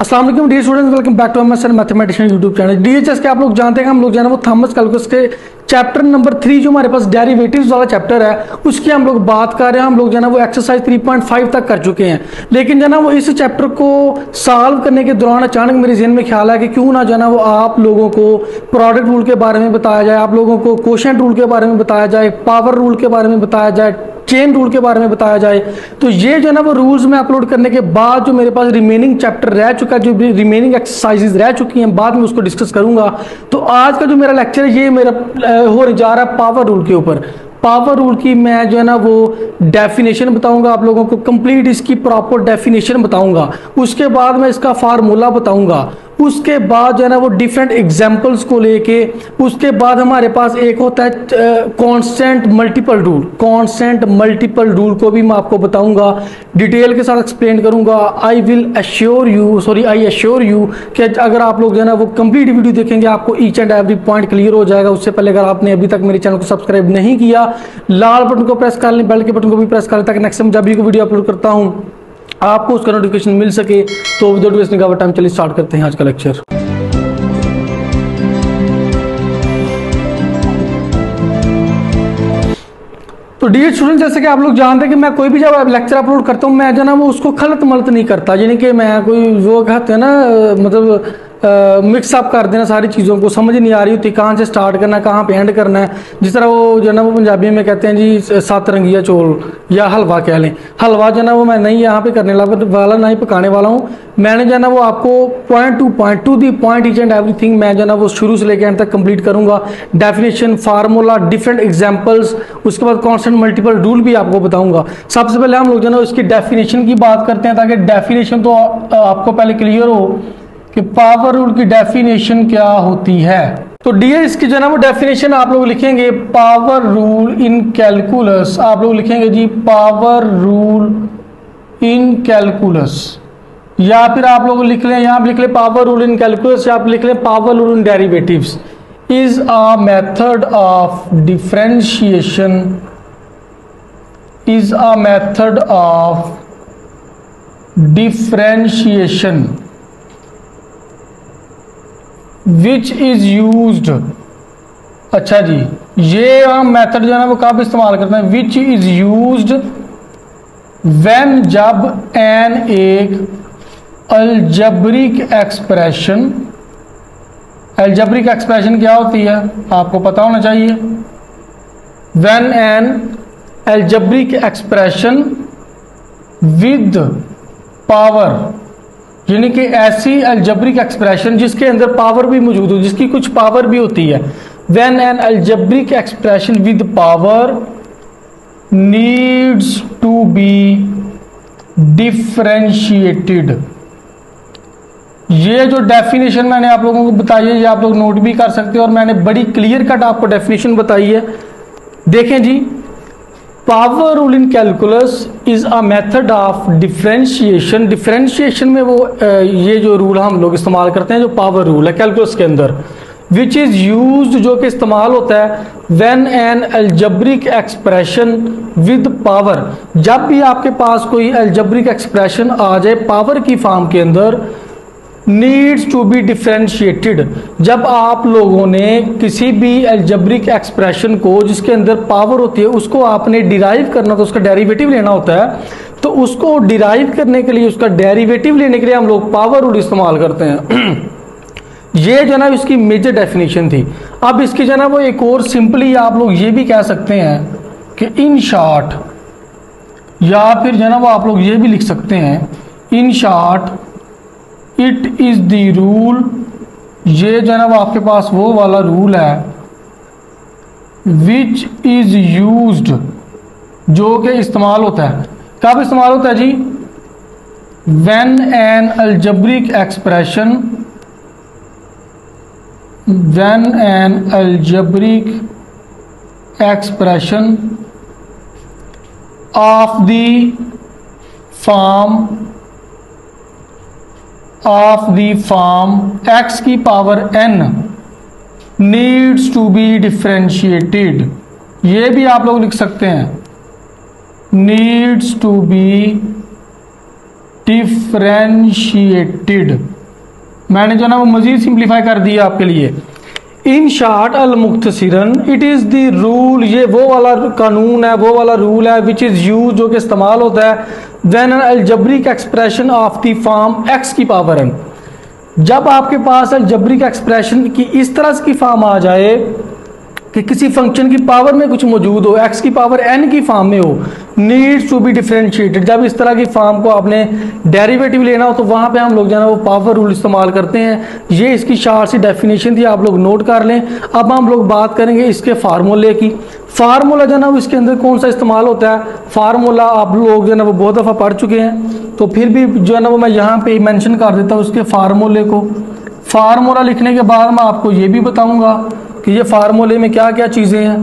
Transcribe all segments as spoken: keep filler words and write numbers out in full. अस्सलाम वालेकुम dear students, welcome back to MSN mathematician YouTube channel. DHS के आप लोग जानते हैं, हम लोग जाना वो थॉमस कैलकुलस के चैप्टर नंबर थ्री जो हमारे पास डेरिवेटिव्स वाला चैप्टर है उसकी हम लोग बात कर रहे हैं। हम लोग जाना वो एक्सरसाइज थ्री पॉइंट फाइव तक कर चुके हैं, लेकिन जाना वो इस चैप्टर को सॉल्व करने के दौरान अचानक मेरे जहन में ख्याल आया कि क्यों ना जाना वो आप लोगों को प्रोडक्ट रूल के बारे में बताया जाए, आप लोगों को कोशेंट रूल के बारे में बताया जाए, पावर रूल के बारे में बताया जाए, चेन रूल के बारे में बताया जाए। तो ये जो है ना वो रूल्स में अपलोड करने के बाद जो मेरे पास रिमेनिंग चैप्टर रह चुका है, जो भी रिमेनिंग एक्सरसाइजेज रह चुकी हैं, बाद में उसको डिस्कस करूंगा। तो आज का जो मेरा लेक्चर है ये मेरा हो जा रहा है पावर रूल के ऊपर। पावर रूल की मैं जो है ना वो डेफिनेशन बताऊंगा, आप लोगों को कंप्लीट इसकी प्रॉपर डेफिनेशन बताऊंगा, उसके बाद मैं इसका फार्मूला बताऊंगा, उसके बाद जो है ना वो डिफरेंट एग्जाम्पल्स को लेके, उसके बाद हमारे पास एक होता है constant multiple rule. Constant multiple rule को भी मैं आपको बताऊंगा, डिटेल के साथ एक्सप्लेन करूंगा। I will assure you sorry I assure you कि अगर आप लोग जो है ना वो कंप्लीट वीडियो देखेंगे आपको each and every point clear हो जाएगा। उससे पहले अगर आपने अभी तक मेरे चैनल को सब्सक्राइब नहीं किया, लाल बटन को प्रेस कर लें, बेल के बटन को भी प्रेस कर लें ताकि नेक्स्ट टाइम जब भी कोई वीडियो अपलोड करता हूँ आपको उसका नोटिफिकेशन मिल सके। तो विदाउट वेस्टिंग आवर टाइम चलिए स्टार्ट करते हैं आज का लेक्चर। तो डियर स्टूडेंट, जैसे कि आप लोग जानते हैं कि मैं कोई भी जब लेक्चर अपलोड करता हूँ मैं जो ना वो उसको खलत मलत नहीं करता, यानी कि मैं कोई वो कहते हैं ना मतलब मिक्सअप कर देना, सारी चीज़ों को समझ नहीं आ रही होती कहाँ से स्टार्ट करना है कहाँ पे एंड करना है। जिस तरह वो जो ना वो पंजाबी में कहते हैं जी सात रंगिया चोल या हलवा कह लें, हलवा जो ना वो मैं नहीं यहाँ पे करने वाला, ना ही पकाने वाला हूँ। मैंने जो ना वो आपको point to point to the point each and everything मैं जो ना वो शुरू से लेकर एंड तक कंप्लीट करूँगा। डेफिनेशन, फार्मूला, डिफरेंट एग्जाम्पल्स, उसके बाद कॉन्स्टेंट मल्टीपल रूल भी आपको बताऊँगा। सबसे पहले हम लोग जो ना उसकी डेफिनेशन की बात करते हैं ताकि डेफिनेशन तो आपको पहले क्लियर हो कि पावर रूल की डेफिनेशन क्या होती है। तो डियर इसकी जो है ना वो डेफिनेशन आप लोग लिखेंगे पावर रूल इन कैलकुलस, आप लोग लिखेंगे जी पावर रूल इन कैलकुलस, या फिर आप लोग लिख लें यहाँ लिख लें पावर रूल इन कैलकुलस, या आप लिख लें power rule in derivatives is a method of differentiation is a method of differentiation which is use. अच्छा जी, ये हम मेथड जो है ना वो कब इस्तेमाल करते हैं, विच इज यूज व्हेन, जब एन एक अलजबरिक एक्सप्रेशन, अलजबरिक एक्सप्रेशन क्या होती है आपको पता होना चाहिए, when an algebraic expression with power, यानी कि ऐसी अलजबरिक एक्सप्रेशन जिसके अंदर पावर भी मौजूद हो, जिसकी कुछ पावर भी होती है। When an algebraic expression with power needs to be differentiated. ये जो डेफिनेशन मैंने आप लोगों को बताई है ये आप लोग नोट भी कर सकते हो, और मैंने बड़ी क्लियर कट आपको डेफिनेशन बताई है। देखें जी, power rule in calculus is a method of differentiation. Differentiation में वो ये जो रूल हम लोग इस्तेमाल करते हैं जो पावर रूल है कैलकुलस के अंदर, विच इज़ यूज, जो कि इस्तेमाल होता है when an algebraic expression with power, जब भी आपके पास कोई अलजबरिक एक्सप्रेशन आ जाए पावर की फॉर्म के अंदर, नीड्स टू बी डिफरेंशिएटेड, जब आप लोगों ने किसी भी अलजबरिक एक्सप्रेशन को जिसके अंदर पावर होती है उसको आपने डिराइव करना तो उसका डेरिवेटिव लेना होता है, तो उसको डिराइव करने के लिए उसका डेरिवेटिव लेने के लिए हम लोग पावर रूल इस्तेमाल करते हैं। ये जो है ना इसकी मेजर डेफिनेशन थी। अब इसकी जो है ना वो एक और सिंपली आप लोग ये भी कह सकते हैं कि इन शॉर्ट, या फिर जो है ना वो आप लोग ये भी लिख सकते हैं in short it is the rule, ये जो है ना वो आपके पास वो वाला रूल है विच इज़ यूज्ड, जो कि इस्तेमाल होता है, कब इस्तेमाल होता है जी, when an algebraic expression, when an algebraic expression of the form of the form x की power n needs to be differentiated, ये भी आप लोग लिख सकते हैं नीड्स टू बी डिफरेंशिएटेड, मैंने जो ना वो मज़ीद सिंप्लीफाई कर दिया आपके लिए। इन शार्ट अल मुख्तसरन इट इज़ द रूल, ये वो वाला कानून है, वो वाला रूल है विच इज़ यूज, जो कि इस्तेमाल होता है दैन एन अलजबरी का expression of the form x की पावर एन। जब आपके पास अलजबरी का एक्सप्रेशन की इस तरह की फॉर्म आ जाए कि किसी फंक्शन की पावर में कुछ मौजूद हो, एक्स की पावर एन की फॉर्म में हो, नीड्स टू बी डिफरेंशिएटेड, जब इस तरह की फॉर्म को आपने डेरिवेटिव लेना हो तो वहाँ पे हम लोग जो है वो पावर रूल इस्तेमाल करते हैं। ये इसकी शार्ट सी डेफिनेशन थी, आप लोग नोट कर लें। अब हम लोग बात करेंगे इसके फार्मूले की। फार्मूला जो है ना इसके अंदर कौन सा इस्तेमाल होता है, फार्मूला आप लोग जो है ना वो बहुत दफ़ा पढ़ चुके हैं, तो फिर भी जो है ना वो मैं यहाँ पर मैंशन कर देता हूँ उसके फार्मूले को। फार्मूला लिखने के बाद मैं आपको ये भी बताऊँगा कि ये फार्मूले में क्या क्या चीज़ें हैं,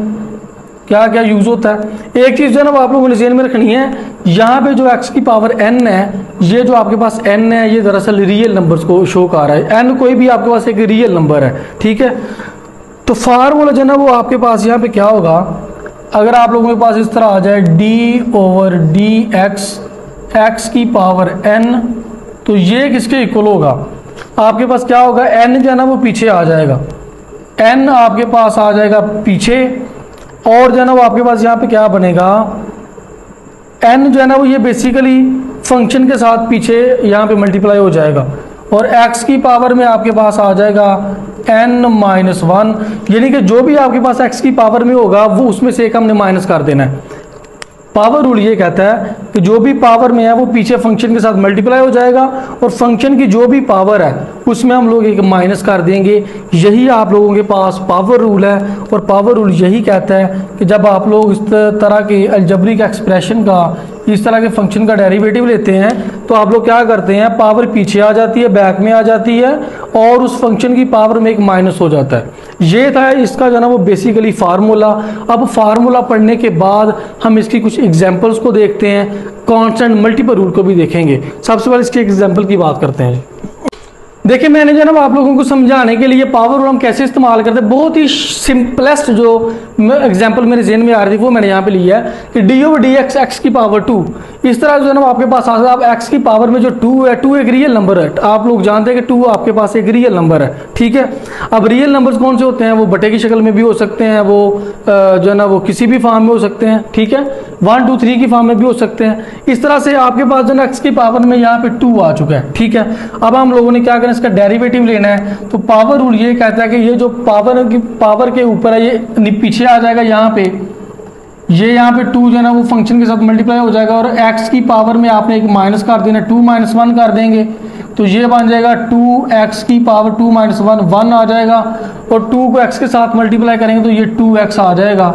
क्या क्या यूज़ होता है। एक चीज़ जो है ना वो आप लोगों ने ज़हन में रखनी है, यहाँ पे जो x की पावर n है, ये जो आपके पास n है ये दरअसल रियल नंबर्स को शो कर रहा है। n कोई भी आपके पास एक रियल नंबर है, ठीक है। तो फार्मूला जो है ना वो आपके पास यहाँ पे क्या होगा, अगर आप लोगों के पास इस तरह आ जाए d over d x x की पावर n, तो ये किसके इक्वल होगा, आपके पास क्या होगा, n जो है ना वो पीछे आ जाएगा, n आपके पास आ जाएगा पीछे, और जो है ना वो आपके पास यहाँ पे क्या बनेगा, n जो है ना वो ये बेसिकली फंक्शन के साथ पीछे यहाँ पे मल्टीप्लाई हो जाएगा, और x की पावर में आपके पास आ जाएगा n माइनस वन, यानी कि जो भी आपके पास x की पावर में होगा वो उसमें से एक हमने माइनस कर देना है। पावर रूल ये कहता है कि जो भी पावर में है वो पीछे फंक्शन के साथ मल्टीप्लाई हो जाएगा, और फंक्शन की जो भी पावर है उसमें हम लोग एक माइनस कर देंगे। यही आप लोगों के पास पावर रूल है, और पावर रूल यही कहता है कि जब आप लोग इस तरह के अलजबरी का एक्सप्रेशन का, इस तरह के फंक्शन का डेरिवेटिव लेते हैं, तो आप लोग क्या करते हैं, पावर पीछे आ जाती है, बैक में आ जाती है, और उस फंक्शन की पावर में एक माइनस हो जाता है। ये था इसका जो है ना वो बेसिकली फार्मूला। अब फार्मूला पढ़ने के बाद हम इसकी कुछ एग्जाम्पल्स को देखते हैं, कांस्टेंट मल्टीपल रूल को भी देखेंगे। सबसे पहले इसके एग्जाम्पल की बात करते हैं। देखिए मैंने जो है ना आप लोगों को समझाने के लिए पावर रूल हम कैसे इस्तेमाल करते हैं, बहुत ही सिंपलेस्ट जो एग्जाम्पल मेरे जहन में आ रही थी वो मैंने यहाँ पे लिया है कि d over d x x की पावर टू, इस तरह जो है ना आपके पास आता है। आप एक्स की पावर में जो टू है, टू एक रियल नंबर है, आप लोग जानते हैं कि टू आपके पास एक रियल नंबर है, ठीक है। अब रियल नंबर्स कौन से होते हैं, वो बटे की शक्ल में भी हो सकते हैं, वो जो है ना वो किसी भी फॉर्म में हो सकते हैं, ठीक है, वन टू थ्री की फॉर्म में भी हो सकते हैं। इस तरह से आपके पास जो है ना एक्स की पावर में यहाँ पे टू आ चुका है, ठीक है। अब हम लोगों ने क्या करें, इसका डेरिवेटिव लेना है, तो पावर रूल ये कहता है कि ये जो पावर की पावर के ऊपर है ये पीछे आ जाएगा, यहाँ पे ये यहाँ पे टू जो है ना वो फंक्शन के साथ मल्टीप्लाई हो जाएगा, और एक्स की पावर में आपने एक माइनस कर देना, टू माइनस वन कर देंगे तो ये बन जाएगा टू एक्स की power two minus one, one आ जाएगा, और टू को एक्स के साथ मल्टीप्लाई करेंगे तो ये टू एक्स आ जाएगा।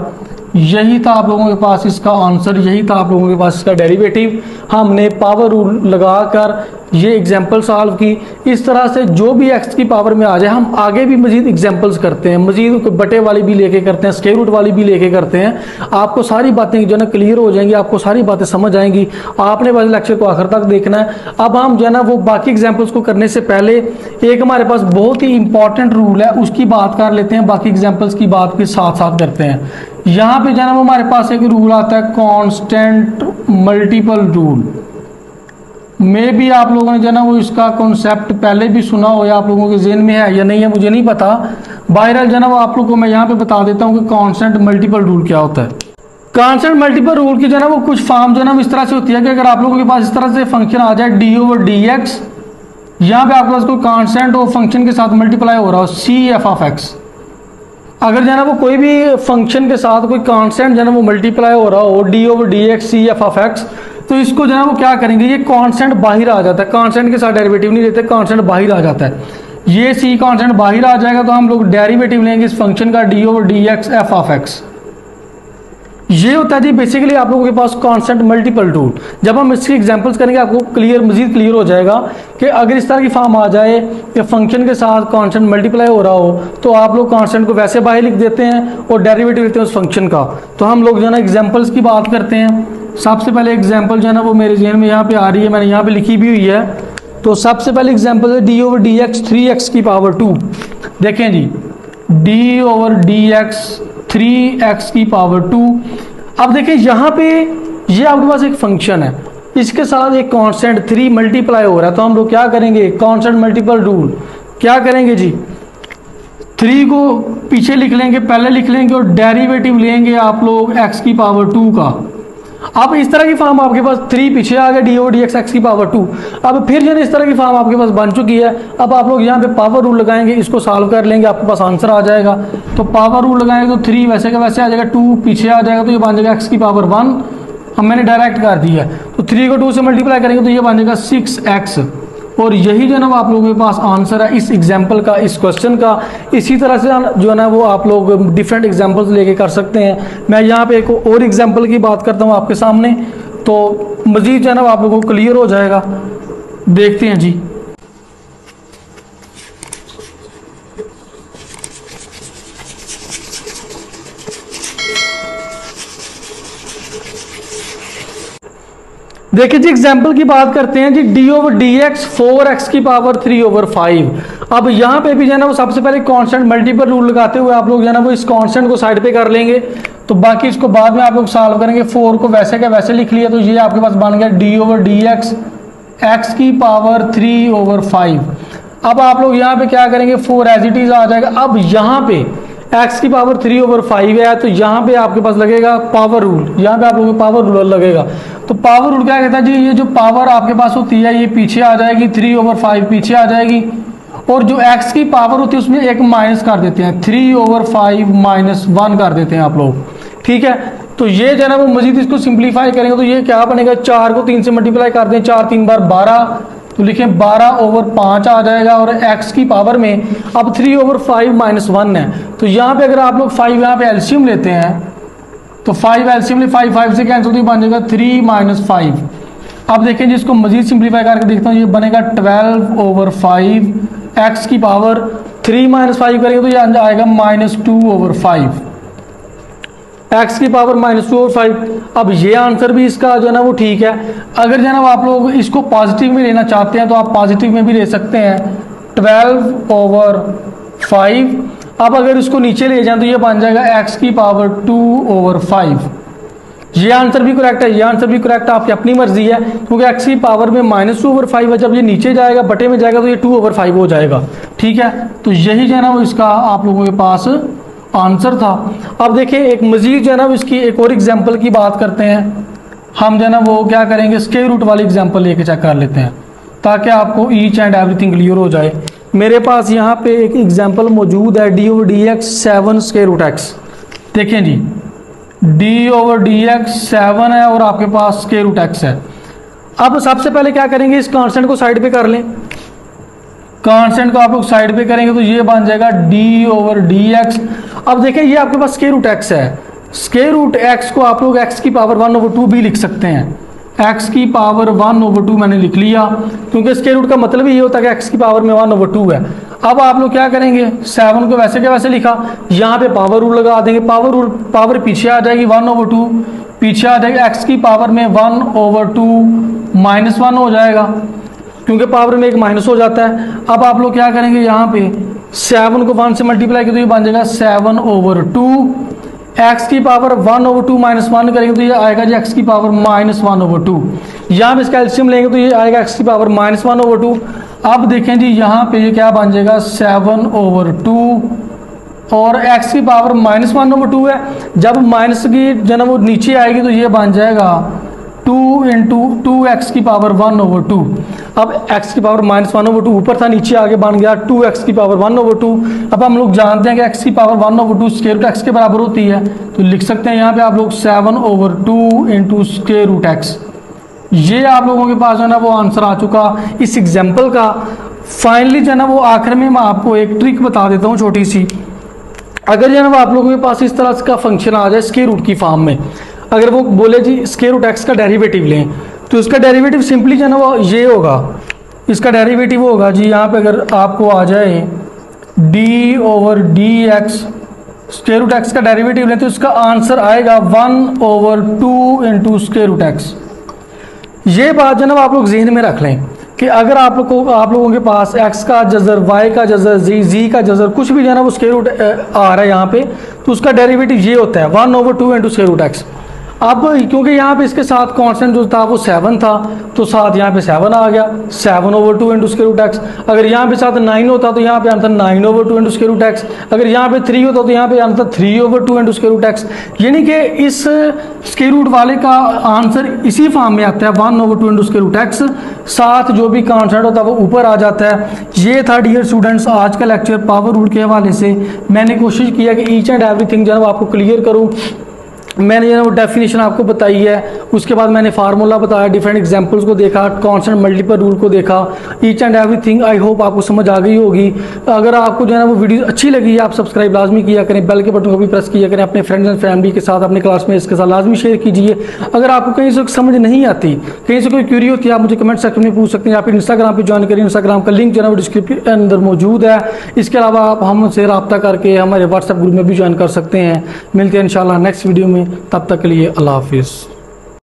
यही था आप लोगों के पास इसका आंसर, यही था आप लोगों के पास इसका डेरिवेटिव। हमने पावर रूल लगा कर ये एग्जाम्पल सॉल्व की। इस तरह से जो भी एक्स की पावर में आ जाए, हम आगे भी मजीद एग्जाम्पल्स करते हैं, मजीद बटे वाली भी लेके करते हैं, स्केयर रूट वाली भी लेके करते हैं। आपको सारी बातें जो है ना क्लियर हो जाएंगी, आपको सारी बातें समझ आएंगी, आपने बस लेक्चर को आखिर तक देखना है। अब हम जो है ना वो बाकी एग्जाम्पल्स को करने से पहले एक हमारे पास बहुत ही इंपॉर्टेंट रूल है, उसकी बात कर लेते हैं, बाकी एग्जाम्पल्स की बात के साथ साथ करते हैं। यहाँ पे जाना हमारे पास एक रूल आता है कांस्टेंट मल्टीपल रूल, में भी आप लोगों ने जाना वो इसका कॉन्सेप्ट पहले भी सुना हो, या आप लोगों के जहन में है या नहीं है मुझे नहीं पता। बहरहाल जाना वो आप लोगों को मैं यहाँ पे बता देता हूँ कि कांस्टेंट मल्टीपल रूल क्या होता है। कांस्टेंट मल्टीपल रूल की जाना वो कुछ फॉर्म जो है ना इस तरह से होती है कि अगर आप लोगों के पास इस तरह से फंक्शन आ जाए डी ओवर डी एक्स, यहाँ पे आपके पास कोई कांस्टेंट और फंक्शन के साथ मल्टीप्लाई हो रहा हो सी एफ ऑफ एक्स, अगर जो है ना वो कोई भी फंक्शन के साथ कोई कांस्टेंट जो है ना वो मल्टीप्लाई हो रहा हो d over d x c f of x, तो इसको जो है ना वो क्या करेंगे, ये कांस्टेंट बाहर आ जाता है, कांस्टेंट के साथ डेरिवेटिव नहीं लेते, कांस्टेंट बाहर आ जाता है, ये सी कांस्टेंट बाहर आ जाएगा, तो हम लोग डेरिवेटिव लेंगे इस फंक्शन का d over d x f of x. ये होता है जी बेसिकली आप लोगों के पास कांस्टेंट मल्टीपल रूल। जब हम इसकी एग्जांपल्स करेंगे आपको क्लियर मजीद क्लियर हो जाएगा कि अगर इस तरह की फॉर्म आ जाए कि फंक्शन के साथ कांस्टेंट मल्टीप्लाई हो रहा हो, तो आप लोग कांस्टेंट को वैसे बाहर लिख देते हैं और डेरिवेटिव लेते हैं उस फंक्शन का। तो हम लोग जो है ना एग्जाम्पल्स की बात करते हैं। सबसे पहले एग्जाम्पल जो है ना वो मेरे जहन में यहाँ पर आ रही है, मैंने यहाँ पर लिखी भी हुई है। तो सबसे पहले एग्जाम्पल है d over d x three x की पावर टू। देखें जी, d over d x three x की पावर टू। अब देखिए यहाँ पे ये यह आपके पास एक फंक्शन है, इसके साथ एक कांस्टेंट थ्री मल्टीप्लाई हो रहा है, तो हम लोग क्या करेंगे, कांस्टेंट मल्टीपल रूल क्या करेंगे जी, थ्री को पीछे लिख लेंगे, पहले लिख लेंगे और डेरिवेटिव लेंगे आप लोग एक्स की पावर टू का। अब इस तरह की फॉर्म आपके पास थ्री पीछे आ गया डी ओ डी एक्स एक्स की पावर टू। अब फिर जो इस तरह की फॉर्म आपके पास बन चुकी है, अब आप लोग यहाँ पे पावर रूल लगाएंगे, इसको सॉल्व कर लेंगे, आपके पास आंसर आ जाएगा। तो पावर रूल लगाएंगे तो थ्री वैसे का वैसे आ जाएगा, टू पीछे आ जाएगा तो ये बन जाएगा एक्स की पावर वन। अब मैंने डायरेक्ट कर दिया तो थ्री को टू से मल्टीप्लाई करेंगे तो ये बन जाएगा सिक्स एक्स। और यही जो है ना आप लोगों के पास आंसर है इस एग्जाम्पल का, इस क्वेश्चन का। इसी तरह से जो है ना वो आप लोग डिफरेंट एग्जाम्पल्स लेके कर सकते हैं। मैं यहाँ पे एक और एग्जाम्पल की बात करता हूँ आपके सामने, तो मज़ीद जो है ना आप लोगों को क्लियर हो जाएगा। देखते हैं जी, देखिए जी एग्जाम्पल की बात करते हैं जी, d over d x four x की पावर थ्री ओवर फाइव। अब यहाँ पे भी जो है ना वो सबसे पहले कांस्टेंट मल्टीपल रूल लगाते हुए आप लोग जो है ना वो इस कांस्टेंट को साइड पे कर लेंगे, तो बाकी इसको बाद में आप लोग सॉल्व करेंगे। फोर को वैसे का वैसे लिख लिया तो ये आपके पास बन गया d over d x x की पावर थ्री ओवर फाइव। अब आप लोग यहाँ पे क्या करेंगे, फोर एज इट इज आ जाएगा। अब यहाँ पे एक्स की पावर थ्री ओवर फाइव है तो यहाँ पे आपके पास लगेगा पावर रूल, यहाँ पे आप लोगों को पावर रूल लगेगा। तो पावर रूल क्या कहता है जी, ये जो पावर आपके पास होती है ये पीछे आ जाएगी, थ्री ओवर फाइव पीछे आ जाएगी, और जो एक्स की पावर होती है उसमें एक माइनस कर देते हैं, three over five minus one कर देते हैं आप लोग, ठीक है। तो ये जो है ना वो मजीद इसको सिंप्लीफाई करेंगे तो ये क्या बनेगा, चार को तीन से मल्टीप्लाई कर दें, चार तीन बार बारह, तो लिखें बारह ओवर पाँच आ जाएगा। और x की पावर में अब three over five minus one है, तो यहाँ पे अगर आप लोग फाइव यहाँ पे एल्शियम लेते हैं तो फाइव एल्शियम ले, फाइव फाइव से कैंसिल, तो ये बन जाएगा थ्री माइनस फाइव। अब देखें जी इसको मजीद सिंप्लीफाई करके देखता हूँ, ये बनेगा ट्वेल्व ओवर फाइव एक्स की पावर थ्री माइनस फाइव करेंगे तो ये आएगा minus two over five x की पावर माइनस टू और फाइव। अब ये आंसर भी इसका जो है ना वो ठीक है। अगर जो है ना आप लोग इसको पॉजिटिव में लेना चाहते हैं तो आप पॉजिटिव में भी ले सकते हैं, ट्वेल्व ओवर फाइव। अब अगर इसको नीचे ले जाएं तो ये बन जाएगा x की पावर टू ओवर फाइव। ये आंसर भी करेक्ट है, ये आंसर भी करेक्ट है, आपकी अपनी मर्जी है, क्योंकि एक्स की पावर में माइनस टू ओवर फाइव है, जब ये नीचे जाएगा बटे में जाएगा तो ये टू ओवर फाइव हो जाएगा, ठीक है। तो यही जो है ना वो इसका आप लोगों के पास आंसर था। अब देखिए एक मजीद जो है ना इसकी एक और एग्जाम्पल की बात करते हैं हम, जो है ना वो क्या करेंगे स्केयर रूट वाली एग्जाम्पल लेके चेक कर लेते हैं ताकि आपको ईच एंड एवरीथिंग क्लियर हो जाए। मेरे पास यहाँ पे एक एग्जाम्पल मौजूद है, d over d x seven square root x. देखें जी d over d x seven है और आपके पास स्केयर रूट एक्स है। अब सबसे पहले क्या करेंगे, इस कॉन्स्टेंट को साइड पे कर लें, कांस्टेंट को आप लोग साइड पे करेंगे तो ये बन जाएगा d ओवर डी एक्स। अब देखें ये आपके पास स्केयर रूट x है, स्केयर रूट x को आप लोग x की पावर वन ओवर टू भी लिख सकते हैं, x की पावर वन ओवर टू मैंने लिख लिया क्योंकि स्केयर रूट का मतलब ही ये होता है कि x की पावर में वन ओवर टू है। अब आप लोग क्या करेंगे, सेवन को वैसे के वैसे लिखा, यहाँ पे पावर रूल लगा देंगे, पावर रूल पावर पीछे आ जाएगी, वन ओवर टू पीछे आ जाएगी, एक्स की पावर में one over two minus one हो जाएगा क्योंकि पावर में एक माइनस हो जाता है। अब आप लोग क्या करेंगे, यहाँ पे सेवन को वन से मल्टीप्लाई करें तो ये बन जाएगा सेवन ओवर टू, एक्स की power one over two minus one करेंगे तो ये आएगा जी एक्स की power minus one over two. यहाँ पे इसका एल्शियम लेंगे तो ये आएगा एक्स की power minus one over two. अब देखें जी यहाँ पे ये क्या बन जाएगा, सेवन ओवर टू और एक्स की power minus one over two है, जब माइनस की जो ना वो नीचे आएगी तो ये बन जाएगा टू इंटू टू एक्स की पावर वन ओवर टू। अब x की power minus one over two ऊपर था, नीचे आगे बन गया टू एक्स की पावर वन ओवर टू। अब हम लोग जानते हैं कि x की power one over two square root x के बराबर होती है, तो लिख सकते हैं यहाँ पे आप लोग seven over two into square root x. ये आप लोगों के पास जो है ना वो आंसर आ चुका इस एग्जाम्पल का। फाइनली जो है ना वो आखिर में मैं आपको एक ट्रिक बता देता हूँ छोटी सी। अगर जो है ना आप लोगों के पास इस तरह का फंक्शन आ जाए स्केयर रूट की फॉर्म में, अगर वो बोले जी स्केयर रूट एक्स का डेरिवेटिव लें तो इसका डेरिवेटिव सिंपली जो है ना वो ये होगा, इसका डेरिवेटिव होगा जी यहाँ पे अगर आपको आ जाए d over d x square root x का डेरिवेटिव लें तो इसका आंसर आएगा one over two into square root x. ये बात जो है ना आप लोग जहन में रख लें कि अगर आप लोग को आप लोगों के पास x का जजर y का जजर z z का जजर कुछ भी जो है ना वो स्केयर रूट आ रहा है यहाँ पे, तो उसका डेरिवेटिव ये होता है one over two into square root x. अब क्योंकि यहाँ पे इसके साथ कांस्टेंट जो था वो सेवन था, तो साथ यहाँ पे सेवन आ गया, seven over two into square root x. अगर यहाँ पे साथ नाइन होता तो यहाँ पे answer nine over two into square root x. अगर यहाँ पे थ्री होता तो यहाँ पे answer three over two into square root x. यानी कि इस स्क्वायर रूट वाले का आंसर इसी फॉर्म में आता है one over two into square root x. साथ जो भी कांस्टेंट होता है वो ऊपर आ जाता है। ये था डियर स्टूडेंट्स आज का लेक्चर पावर रूल के हवाले से। मैंने कोशिश किया कि ईच एंड एवरीथिंग जो है वो आपको क्लियर करूँ। मैंने जो है वो डेफिनेशन आपको बताई है, उसके बाद मैंने फार्मूला बताया, डिफरेंट एग्जांपल्स को देखा, कांस्टेंट मल्टीपल रूल को देखा, each and everything. I hope आपको समझ आ गई होगी। अगर आपको जो है ना वो वीडियो अच्छी लगी है आप सब्सक्राइब लाजमी किया करें, बेल के बटन को भी प्रेस किया करें, अपने फ्रेंड्स एंड फैमिली के साथ, अपने क्लासमेट्स के साथ लाजमी शेयर कीजिए। अगर आपको कहीं से समझ नहीं आती, कहीं से कोई क्यूरी होती है, आप मुझे कमेंट सेक्शन में पूछ सकते हैं। आप इंस्टाग्राम पर ज्वाइन करें, इंस्टाग्राम का लिंक जो है वो डिस्क्रिप्शन के अंदर मौजूद है। इसके अलावा आप हमसे रब्ता करके हमारे व्हाट्सएप ग्रुप में भी ज्वाइन कर सकते हैं। मिलते हैं इंशाल्लाह नेक्स्ट वीडियो में, तब तक के लिए अल्लाह हाफिज़।